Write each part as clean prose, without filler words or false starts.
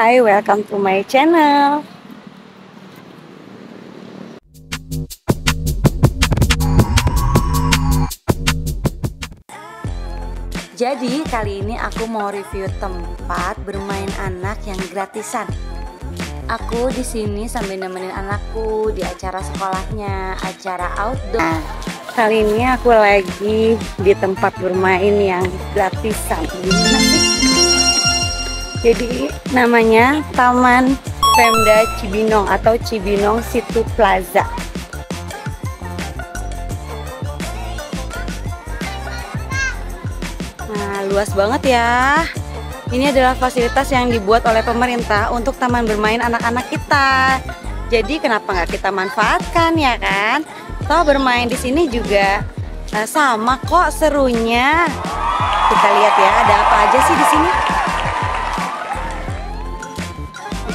Hai, welcome to my channel. Jadi kali ini aku mau review tempat bermain anak yang gratisan. Aku di sini sambil nemenin anakku di acara sekolahnya, acara outdoor. Nah, kali ini aku lagi di tempat bermain yang gratisan. Jadi namanya Taman Pemda Cibinong atau Cibinong Situ Plaza. Nah, luas banget ya. Ini adalah fasilitas yang dibuat oleh pemerintah untuk taman bermain anak-anak kita. Jadi kenapa nggak kita manfaatkan, ya kan? Toh bermain di sini juga sama kok serunya. Kita lihat ya, ada apa aja sih di sini?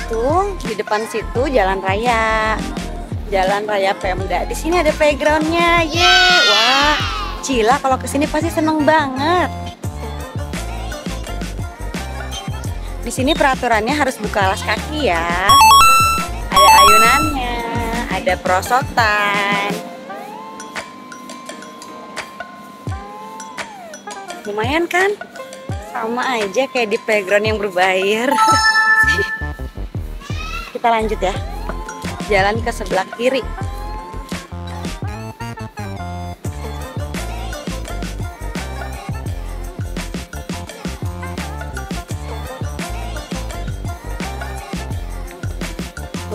Itu di depan situ jalan raya Pemda. Di sini ada playgroundnya, yeay! Wah, Cila kalau kesini pasti seneng banget. Di sini peraturannya harus buka alas kaki ya. Ada ayunannya, ada perosotan. Lumayan kan? Sama aja kayak di playground yang berbayar. Kita lanjut ya. Jalan ke sebelah kiri.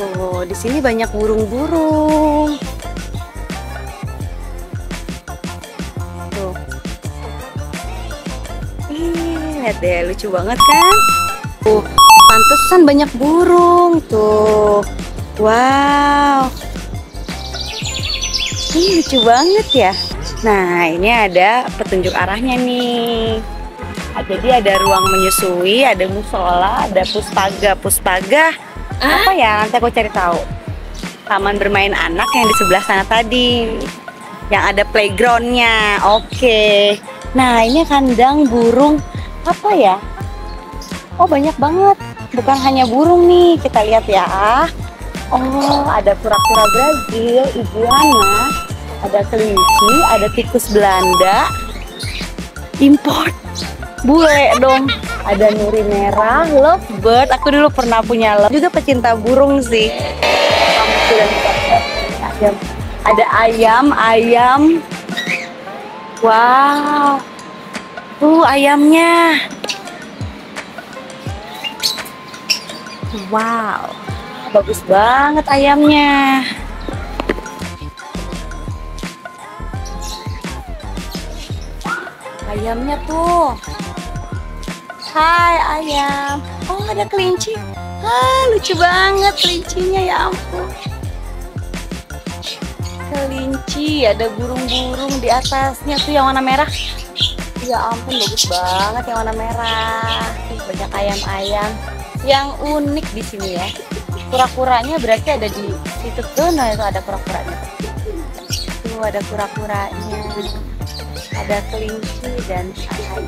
Oh, di sini banyak burung-burung. Tuh. Ih, lihat deh, lucu banget kan? Tuh, pantesan banyak burung tuh. Wow. Ih, lucu banget ya. Nah, ini ada petunjuk arahnya nih. Jadi ada ruang menyusui, ada musola, ada Puspaga. Apa ya, nanti aku cari tahu. Taman bermain anak yang di sebelah sana tadi, yang ada playgroundnya. Oke. Nah, ini kandang burung apa ya? Oh, banyak banget. Bukan hanya burung nih. Kita lihat ya. Oh, ada kura-kura Brazil, iguana, ada kelinci, ada tikus Belanda, import, bule dong. Ada nuri merah, lovebird. Aku dulu pernah punya love. Juga pecinta burung sih. Ada ayam. Wow. Tuh ayamnya. Wow. Bagus banget ayamnya. Ayamnya tuh. Hai ayam. Oh, ada kelinci. Ah, lucu banget kelincinya, ya ampun. Kelinci, ada burung-burung di atasnya tuh yang warna merah. Ya ampun, bagus banget yang warna merah. Banyak ayam-ayam yang unik di sini ya. Kura-kuranya berarti ada di situ tuh. Nah, itu ada kura-kuranya. Tuh ada kura-kuranya. Ada kelinci dan ayam.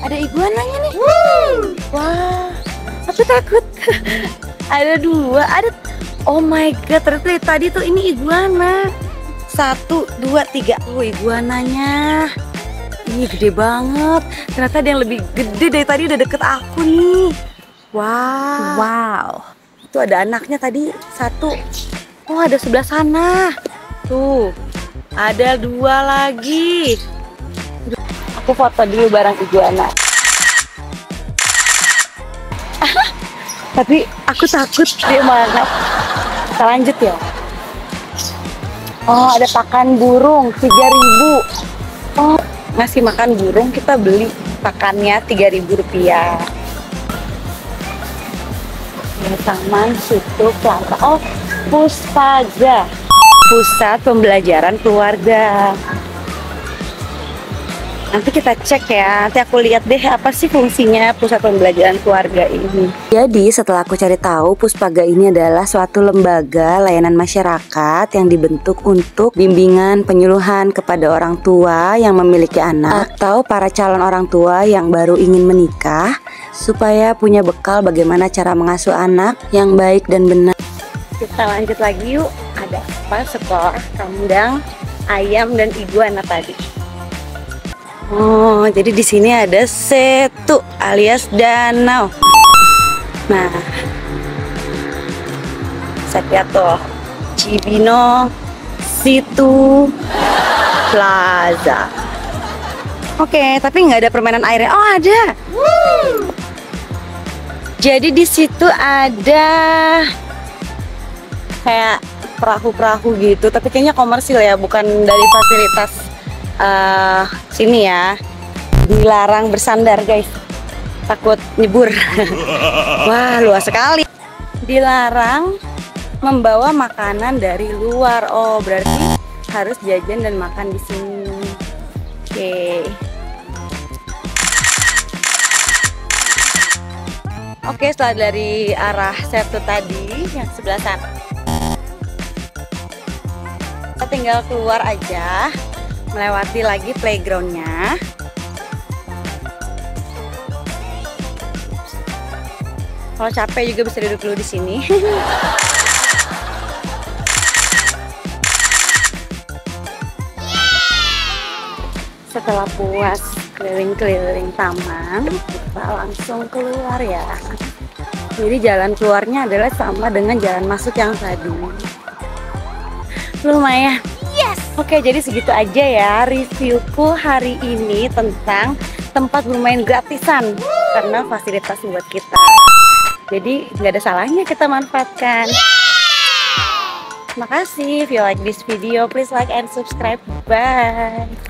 Ada iguananya nih. Wah, aku takut. Ada dua, ada. Oh my god, ternyata tadi tuh ini iguana. 1, 2, 3. Oh, iguananya. Ini gede banget. Ternyata ada yang lebih gede dari tadi, udah deket aku nih. Wow. Itu ada anaknya tadi, 1. Oh, ada sebelah sana. Tuh, ada 2 lagi. Aku foto dulu barang iguana. Tapi aku takut dia malah. Kita lanjut ya. Oh, ada pakan burung 3.000. Oh, ngasih makan burung kita beli pakannya 3.000 rupiah. Taman Situ Plaza. Oh, Puspaga, Pusat Pembelajaran Keluarga. Nanti kita cek ya, nanti aku lihat deh apa sih fungsinya Pusat Pembelajaran Keluarga ini. Jadi setelah aku cari tahu, Puspaga ini adalah suatu lembaga layanan masyarakat yang dibentuk untuk bimbingan penyuluhan kepada orang tua yang memiliki anak atau para calon orang tua yang baru ingin menikah supaya punya bekal bagaimana cara mengasuh anak yang baik dan benar. Kita lanjut lagi yuk, ada apa sekolah kandang ayam dan iguana tadi. Oh, jadi di sini ada setu alias danau. Nah, saya lihat tuh Cibinong Situ Plaza. Oke, tapi nggak ada permainan airnya. Oh, ada. Jadi di situ ada kayak perahu-perahu gitu, tapi kayaknya komersil ya, bukan dari fasilitas sini ya. Dilarang bersandar, guys. Takut nyebur. Wah, luas sekali. Dilarang membawa makanan dari luar. Oh, berarti harus jajan dan makan di sini. Oke. Oke, setelah dari arah setu tadi yang sebelah sana, kita tinggal keluar aja, melewati lagi playgroundnya. Kalau capek juga bisa duduk dulu di sini. Setelah puas keliling-keliling taman, kita langsung keluar ya. Jadi jalan keluarnya adalah sama dengan jalan masuk yang tadi. Lumayan. Yes. Oke, jadi segitu aja ya reviewku hari ini tentang tempat bermain gratisan karena fasilitas buat kita. Jadi nggak ada salahnya kita manfaatkan. Terima kasih. If you like this video, please like and subscribe. Bye.